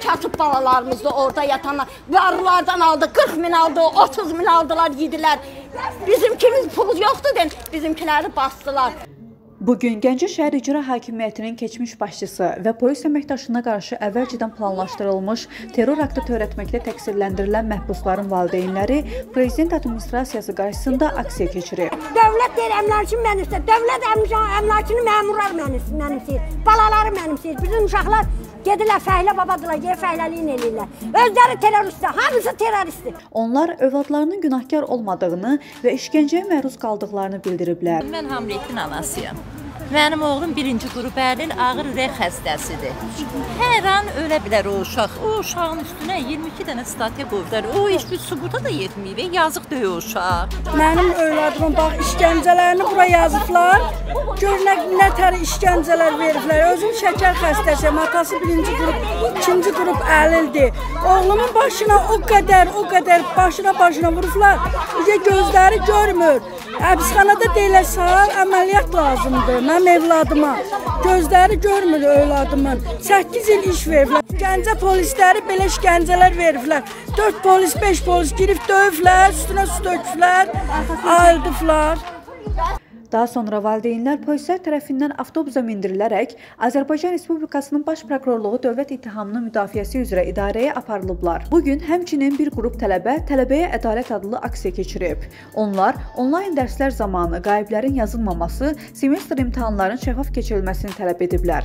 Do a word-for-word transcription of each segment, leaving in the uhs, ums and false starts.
kasıb balalarımızdı orada yatanlar. Varlılardan aldı, qırx min aldı, otuz min aldılar, yediler. Bizimkimiz pul yoxdur deyim, bizimkileri bastılar. Bugün Gəncə Şəhər İcra Hakimiyyətinin keçmiş başçısı və polis əməkdaşına qarşı əvvəlcədən planlaşdırılmış terror aktı törətməkdə təqsirləndirilən məhbusların valideynləri Prezident Administrasiyası qarşısında aksiya keçirib. Dövlət deyir, əmlakçı mənimsir, dövlət əmlakçını məmurlar mənimsir, balaları mənimsir, bizim uşaqlar gedirlər, fəhlə babadılar, yer fəhləliyin eləyirlər. Özləri teröristdir, hamısı teröristdir. Onlar övladlarının günahkar olmadığını və işgəncəyə məruz qaldıqlarını bildiriblər. Mən Hamreddin anasıyam. Mənim oğlum birinci qrup əlil ağır ürək xəstəsidir. Hər an ölə bilər o uşaq. O uşağın üstünə iyirmi iki dənə statiya qoydular. O iş bir subuta da yetməyib. Yazıq deyil o uşaq. Mənim övladımın bax işgəncələrini bura yazıblar. Gör nə, nə tər işgəncələr veriblər. Özüm şəkər xəstəsiyəm. Atası birinci qrup, ikinci qrup əlildir. Oğlumun başına o qədər, o qədər başına başına vurublar. Gözləri görmür. Həbsxanada deyilər sağ əməliyyat lazımdır. Mənim evladıma gözləri görmür evladımın. səkkiz il iş veriblər. Gəncə polisləri belə işgəncələr veriblər. dörd polis, beş polis girib döyüblər, üstünə su döküblər, ayıldıblar. Daha sonra valideynlər polislər tərəfindən avtobusa mindirilərək Azərbaycan Respublikasının Baş Prokurorluğu Dövlət ittihamının müdafiəsi üzrə idarəyə aparılıblar. Bugün həmçinin bir qrup tələbə Tələbəyə ədalət adlı aksiya keçirib. Onlar onlayn dərslər zamanı qayıblərin yazılmaması, semestr imtahanlarının şəffaf keçirilməsini tələb ediblər.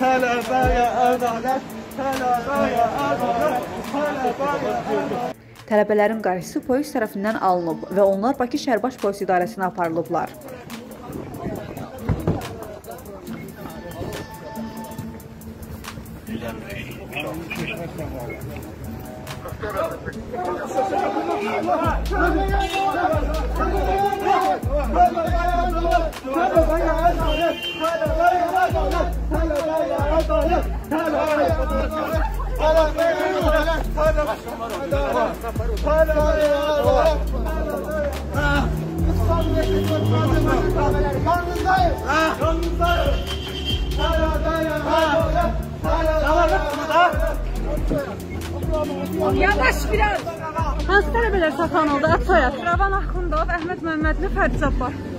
Tələbəyə ədalət, Tələbəyə ədalət, Tələbəyə ədalət. Tələbələrin qarşısı polis tərəfindən alınıb və onlar Bakı şəhər baş polis idarəsinə aparılıblar. Yavaş biraz. Hansı tələbələr saxan oldu? At soyad. Ravan Axundov, Əhməd Məmmədli, Fərdi Cabbar.